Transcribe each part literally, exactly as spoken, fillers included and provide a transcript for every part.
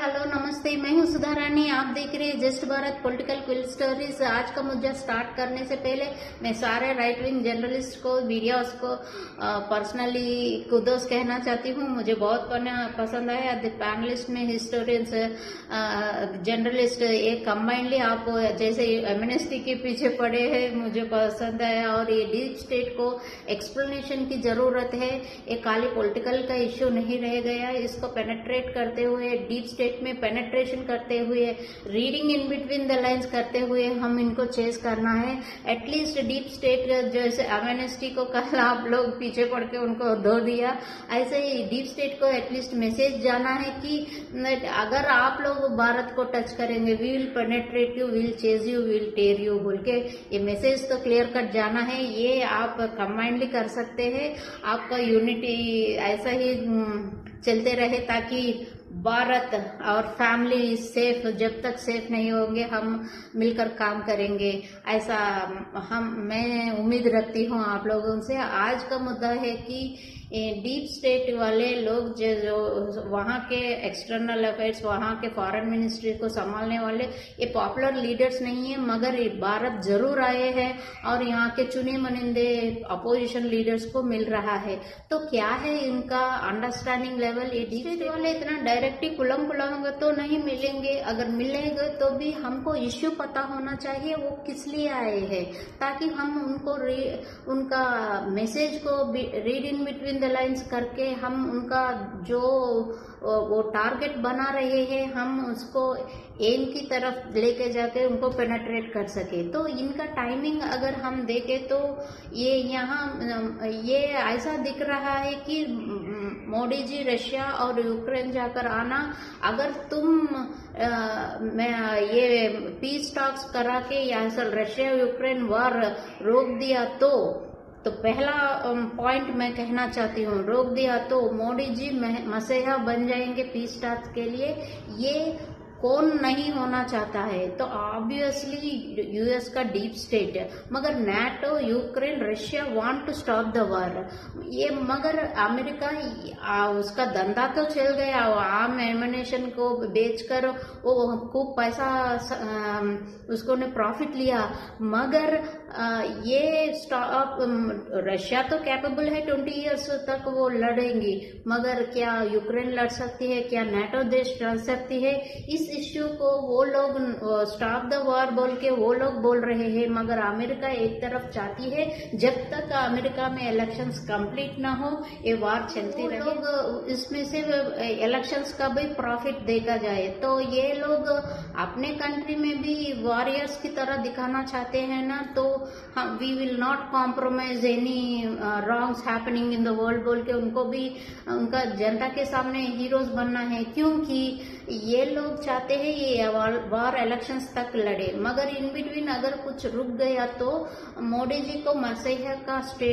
Hello नमस्ते, मैं हूँ सुधा रानी। आप देख रहे हैं just Bharat political quill stories. आज का मुद्दा स्टार्ट करने से पहले मैं सारे राइट विंग जर्नलिस्ट को, वीडियोस को पर्सनली कुदोस कहना चाहती हूँ। मुझे बहुत पसंद आया पैनलिस्ट में हिस्टोरियंस, जर्नलिस्ट ये कम्बाइंडली आप जैसे एमनेस्टी के पीछे पड़े हैं, मुझे पसंद आया। और ये डीप स्टेट को एक्सप्लेनेशन की जरूरत है। ये खाली पॉलिटिकल का इश्यू नहीं रह गया। इसको पेनेट्रेट करते हुए, डीप स्टेट में पेनेट्रेशन करते हुए, reading in between the lines करते हुए हम इनको चेस करना है। एटलीस्ट डीप स्टेट जैसे एमनेस्टी को कल आप लोग पीछे पड़ के उनको धो दिया, ऐसे ही डीप स्टेट को एटलीस्ट मैसेज जाना है कि अगर आप लोग भारत को टच करेंगे, we will penetrate you, will chase you, will tear you बोल के ये मैसेज तो क्लियर कट जाना है। ये आप कमांडली कर सकते हैं। आपका यूनिटी ऐसा ही चलते रहे ताकि भारत और फैमिली सेफ, जब तक सेफ नहीं होंगे हम मिलकर काम करेंगे, ऐसा हम मैं उम्मीद रखती हूँ आप लोगों से। आज का मुद्दा है कि डीप स्टेट वाले लोग जो, जो वहाँ के एक्सटर्नल अफेयर्स, वहाँ के फॉरेन मिनिस्ट्री को संभालने वाले ये पॉपुलर लीडर्स नहीं है, मगर ये भारत जरूर आए हैं और यहाँ के चुने मनिंदे अपोजिशन लीडर्स को मिल रहा है। तो क्या है इनका अंडरस्टैंडिंग लेवल? ये डीप स्टेट वाले इतना डायरेक्टली कुलम कुलम तो नहीं मिलेंगे। अगर मिलेंगे तो भी हमको इश्यू पता होना चाहिए वो किस लिए आए हैं, ताकि हम उनको उनका मैसेज को read in between the lines करके हम उनका जो वो टारगेट बना रहे हैं, हम उसको एम की तरफ लेके जाके उनको पेनेट्रेट कर सके। तो इनका टाइमिंग अगर हम देखें तो ये यहाँ ये ऐसा दिख रहा है कि मोदी जी रशिया और यूक्रेन जाकर आना, अगर तुम आ, मैं ये पीस टॉक्स करा के यहाँ से रशिया यूक्रेन वॉर रोक दिया तो तो पहला पॉइंट मैं कहना चाहती हूँ, रोक दिया तो मोदी जी मसीहा बन जाएंगे पीस टॉक्स के लिए। ये कौन नहीं होना चाहता है? तो ऑब्वियसली यूएस का डीप स्टेट है, मगर NATO, Ukraine, Russia want to stop the war. ये मगर अमेरिका आ, उसका धंधा तो चल गया, आम एमिनेशन को बेचकर वो खूब पैसा आ, उसको ने प्रॉफिट लिया, मगर आ, ये स्टॉप रशिया तो कैपेबल है, ट्वेंटी इयर्स तक वो लड़ेंगी, मगर क्या यूक्रेन लड़ सकती है? क्या नाटो देश लड़ सकती है? इस इश्यू को वो लोग स्टॉप द वॉर बोल के वो लोग बोल रहे हैं, मगर अमेरिका एक तरफ चाहती है जब तक अमेरिका में इलेक्शंस कंप्लीट ना हो ये वॉर चलती रहे। लोग इसमें से इलेक्शंस का भी प्रॉफिट देखा जाए तो ये लोग अपने कंट्री में भी वॉरियर्स की तरह दिखाना चाहते हैं ना, तो we will not compromise any wrongs happening in the world बोल के उनको भी उनका जनता के सामने हीरोज बनना है, क्योंकि ये लोग चाहते हैं ये वॉर इलेक्शंस तक लड़े। मगर इन बिटवीन अगर कुछ रुक गया तो मोदी जी को मसीहा का स्टे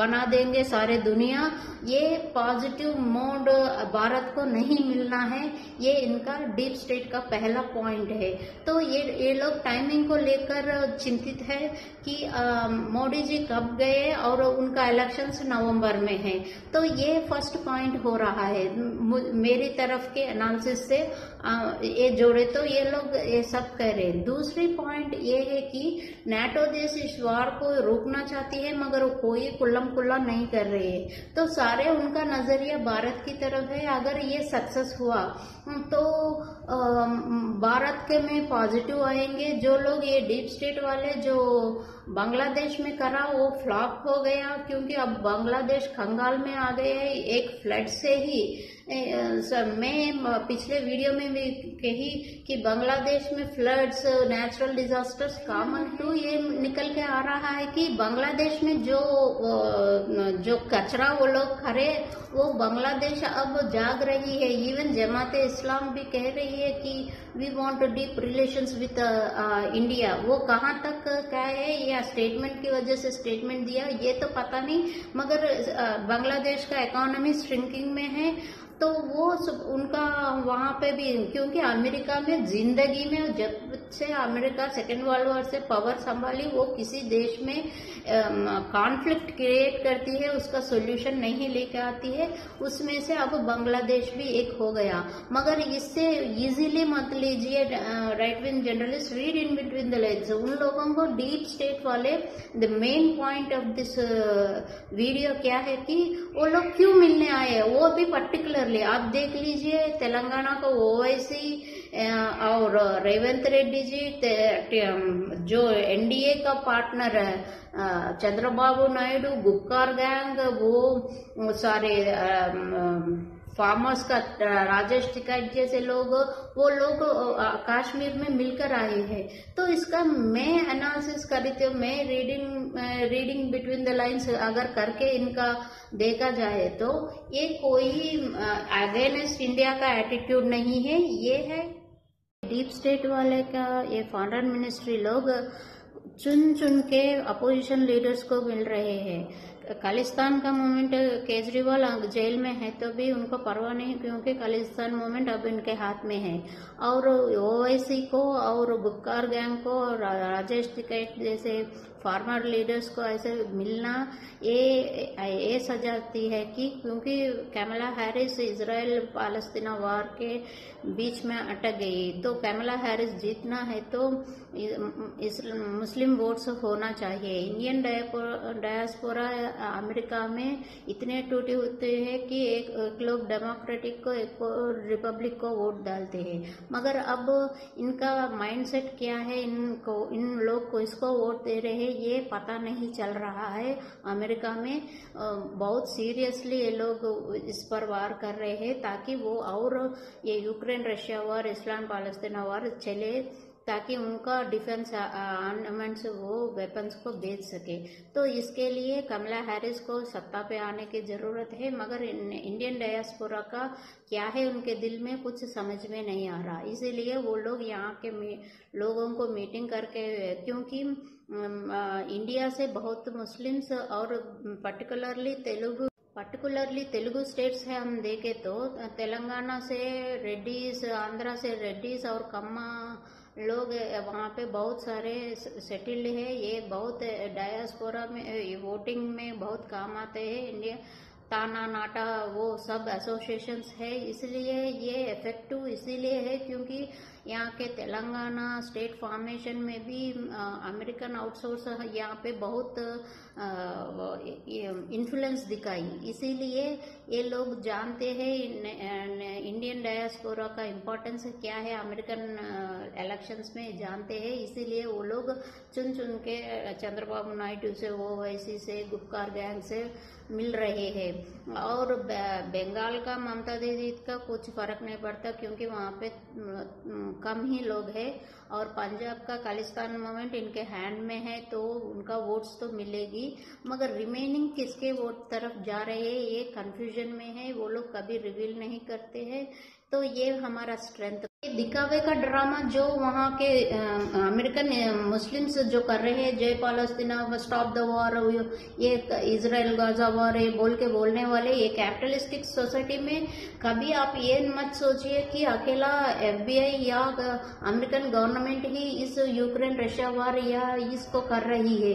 बना देंगे सारे दुनिया। ये पॉजिटिव मोड भारत को नहीं मिलना है, ये इनका डीप स्टेट का पहला पॉइंट है। तो ये ये लोग टाइमिंग को लेकर चिंतित है कि मोदी जी कब गए और उनका इलेक्शंस नवंबर में है, तो ये फर्स्ट पॉइंट हो रहा है मेरी तरफ के एनालिसिस से। आ, ये जोड़े तो ये लोग ये सब कह रहे हैं। दूसरी पॉइंट ये है कि नाटो देश इस वार को रोकना चाहती है, मगर वो कोई कुल्लम कुल्ला नहीं कर रहे है, तो सारे उनका नजरिया भारत की तरफ है। अगर ये सक्सेस हुआ तो आ, भारत के में पॉजिटिव आएंगे। जो लोग ये डीप स्टेट वाले जो बांग्लादेश में करा वो फ्लॉप हो गया, क्योंकि अब बांग्लादेश कंगाल में आ गए है एक फ्लड से ही। सर मैं पिछले वीडियो में भी कही कि बांग्लादेश में floods, natural disasters common too, ये निकल के आ रहा है कि बांग्लादेश में जो जो कचरा वो लोग खड़े वो बांग्लादेश अब जाग रही है। इवन जमात इस्लाम भी कह रही है कि we want to deep relations with India. वो कहाँ तक क्या है, या स्टेटमेंट की वजह से स्टेटमेंट दिया ये तो पता नहीं, मगर बांग्लादेश का इकोनॉमी श्रिंकिंग में है तो वो उनका वहाँ पे भी, क्योंकि अमेरिका में जिंदगी में जब से अमेरिका सेकेंड वर्ल्ड वॉर से पावर संभाली वो किसी देश में कॉन्फ्लिक्ट क्रिएट करती है, उसका सोल्यूशन नहीं लेके आती है। उसमें से अब बांग्लादेश भी एक हो गया। मगर इससे इजीली मत लीजिए right wing journalist, read in between the lines. उन लोगों को डीप स्टेट वाले, the main point of this video क्या है कि वो लोग क्यों मिलने आए, वो भी पर्टिकुलरली आप देख लीजिए। तेलंगाना को ओवैसी और रेवंत रेड्डी जी, जो एनडीए का पार्टनर है चंद्रबाबू नायडू, गुपकार गैंग, वो सारे फार्मर्स का राजेश टिकैत जैसे लोग, वो लोग कश्मीर में मिलकर आए हैं। तो इसका मैं एनालिसिस करती हूँ, मैं reading reading between the lines अगर करके इनका देखा जाए तो ये कोई अगेंस्ट इंडिया का एटीट्यूड नहीं है। ये है डीप स्टेट वाले का, ये फॉरेन मिनिस्ट्री लोग चुन चुन के अपोजिशन लीडर्स को मिल रहे हैं। खालिस्तान का मूवमेंट, केजरीवाल जेल में है तो भी उनको परवाह नहीं, क्योंकि खालिस्तान मूवमेंट अब इनके हाथ में है। और ओवैसी को और बुक्कार गैंग को और राजेश टिकैत जैसे फार्मर लीडर्स को ऐसे मिलना ये ये सजाती है कि क्योंकि Kamala Harris Israel Palestine war के बीच में अटक गई, तो कैमला हैरिस जीतना है तो इस मुस्लिम वोट्स होना चाहिए। इंडियन डायस्पोरा अमेरिका में इतने टूटे होते हैं कि एक, एक लोग डेमोक्रेटिक को, एक रिपब्लिक को वोट डालते हैं। मगर अब इनका माइंडसेट क्या है, इनको इन लोग को इसको वोट दे रहे हैं ये पता नहीं चल रहा है। अमेरिका में बहुत सीरियसली ये लोग इस पर वार कर रहे हैं ताकि वो और ये यूक्रेन रशिया वार, इस्लाम पालस्तीन वार चले, ताकि उनका डिफेंस आर्मामेंट्स वो वेपन्स को बेच सके। तो इसके लिए कमला हैरिस को सत्ता पे आने की ज़रूरत है। मगर इंडियन डायस्पोरा का क्या है उनके दिल में, कुछ समझ में नहीं आ रहा। इसीलिए वो लोग यहाँ के लोगों को मीटिंग करके, क्योंकि इंडिया से बहुत मुस्लिम्स और particularly Telugu particularly Telugu states है। हम देखे तो तेलंगाना से रेड्डीज, आंध्रा से रेड्डीज और कम्मा लोग वहाँ पे बहुत सारे सेटल्ड है। ये बहुत डायस्पोरा में वोटिंग में बहुत काम आते हैं। इंडिया ताना नाटा वो सब एसोसिएशंस है, इसलिए ये इफेक्टिव इसीलिए है क्योंकि यहाँ के तेलंगाना स्टेट फॉर्मेशन में भी अमेरिकन आउटसोर्स यहाँ पे बहुत इन्फ्लुएंस दिखाई। इसीलिए ये लोग जानते हैं इंडियन डायस्पोरा का इम्पोर्टेंस क्या है अमेरिकन इलेक्शंस में, जानते हैं। इसीलिए वो लोग चुन चुन के चंद्रबाबू नायडू से, ओवैसी से, गुपकार गैंग से मिल रहे हैं। और बंगाल का ममता दीदी का कुछ फर्क नहीं पड़ता क्योंकि वहाँ पे कम ही लोग हैं। और पंजाब का खालिस्तान मूवमेंट इनके हैंड में है तो उनका वोट्स तो मिलेगी, मगर रिमेनिंग किसके वोट तरफ जा रहे हैं ये कंफ्यूजन में है। वो लोग कभी रिवील नहीं करते हैं। तो ये हमारा स्ट्रेंथ, दिखावे का ड्रामा जो वहाँ के अमेरिकन मुस्लिम्स जो कर रहे हैं, जय पालस्तीना, स्टॉप द वॉर, ये इजराइल गाजा वॉर, ये बोल के बोलने वाले, ये कैपिटलिस्टिक सोसाइटी में कभी आप ये मत सोचिए कि अकेला एफ बी आई या अमेरिकन गवर्नमेंट ही इस यूक्रेन रशिया वॉर या इसको कर रही है।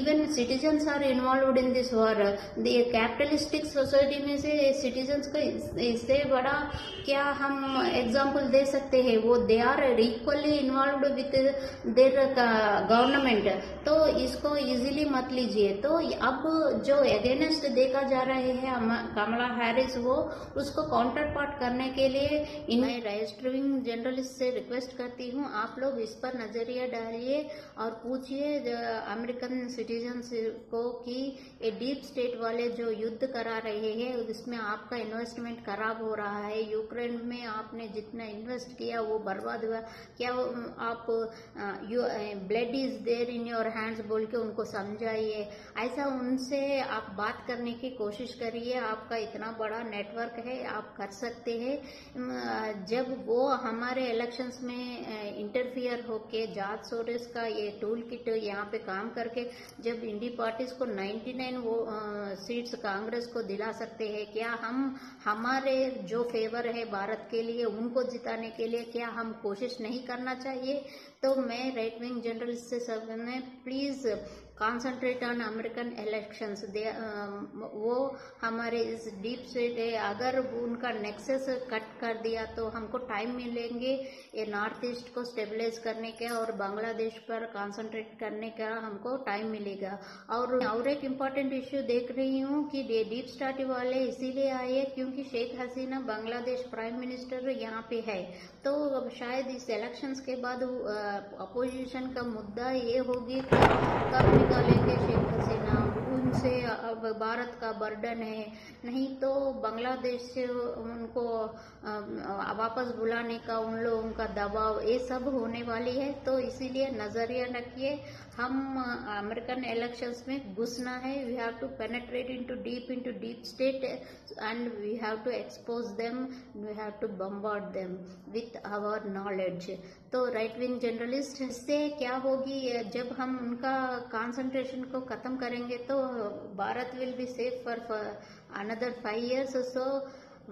Even citizens are involve in this war. ये कैपिटलिस्टिक सोसाइटी में से सिटीजन्स को इससे बड़ा क्या हम एग्जाम्पल दे सकते है? वो they are equally involve with their government. तो इसको इजीली मत लीजिए। तो अब जो अगेंस्ट देखा जा रहे है कमला हैरिस, वो उसको काउंटर पार्ट करने के लिए इन रजिस्टरिंग जर्नलिस्ट से रिक्वेस्ट करती हूँ, आप लोग इस पर नजरिया डालिए और पूछिए अमेरिकन सिटीजन्स को कि ये डीप स्टेट वाले जो युद्ध करा रहे हैं उसमें आपका इन्वेस्टमेंट खराब हो रहा है। यूक्रेन में आपने जितना इन्वेस्ट किया वो बर्बाद हुआ। क्या वो आप you blood is there in your hands बोल के उनको समझाइए, ऐसा उनसे आप बात करने की कोशिश करिए। आपका इतना बड़ा नेटवर्क है, आप कर सकते हैं। जब वो हमारे इलेक्शंस में इंटरफियर होके जात सोरेस का ये टूल किट यहाँ पे काम करके जब इंडी पार्टीज को निन्यानवे वो सीट्स कांग्रेस को दिला सकते हैं, क्या हम हमारे जो फेवर है भारत के लिए उनको जिताने के लिए क्या हम कोशिश नहीं करना चाहिए? तो मैं राइट विंग जनरल्स से सब में please concentrate on American elections. वो हमारे इस डीप स्टेट है, अगर उनका नेक्सस कट कर दिया तो हमको टाइम मिलेंगे ये नॉर्थ ईस्ट को स्टेबलाइज करने का और बांग्लादेश पर कॉन्सेंट्रेट करने का हमको टाइम मिलेगा। और और एक इम्पॉर्टेंट इश्यू देख रही हूँ कि डीप स्टेट वाले इसीलिए आए क्योंकि शेख हसीना बांग्लादेश प्राइम मिनिस्टर यहाँ पे है, तो अब शायद इस इलेक्शंस के बाद अपोजिशन का मुद्दा ये होगी कब लेंगे शेख हसीना, उनसे अब भारत का बर्डन है, नहीं तो बांग्लादेश से उनको वापस बुलाने का उन लोगों का दबाव ये सब होने वाली है। तो इसीलिए नजरिया रखिए, हम अमेरिकन इलेक्शंस में घुसना है। We have to penetrate into deep into deep state and we have to expose them, we have to bombard them with our knowledge. तो राइट विंग जनरलिस्ट से क्या होगी, जब हम उनका कंसंट्रेशन को खत्म करेंगे तो Bharat will be safe for another five years. So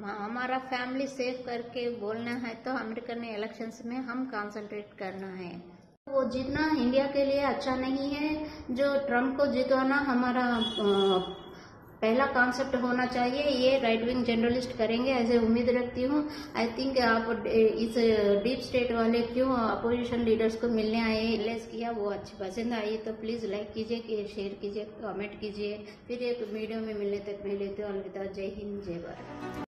हमारा फैमिली सेफ करके बोलना है तो अमेरिकन इलेक्शंस में हम कंसंट्रेट करना है। वो जीतना इंडिया के लिए अच्छा नहीं है, जो ट्रम्प को जितवाना हमारा पहला कॉन्सेप्ट होना चाहिए। ये राइट विंग जनरलिस्ट करेंगे ऐसे उम्मीद रखती हूँ। आई थिंक आप इस डीप स्टेट वाले क्यों अपोजिशन लीडर्स को मिलने आए लेस किया वो अच्छी पसंद आई तो प्लीज़ लाइक कीजिए, शेयर कीजिए, कमेंट कीजिए। फिर एक वीडियो में मिलने तक मैं लेती हूँ अलविदा। जय हिंद, जय भारत।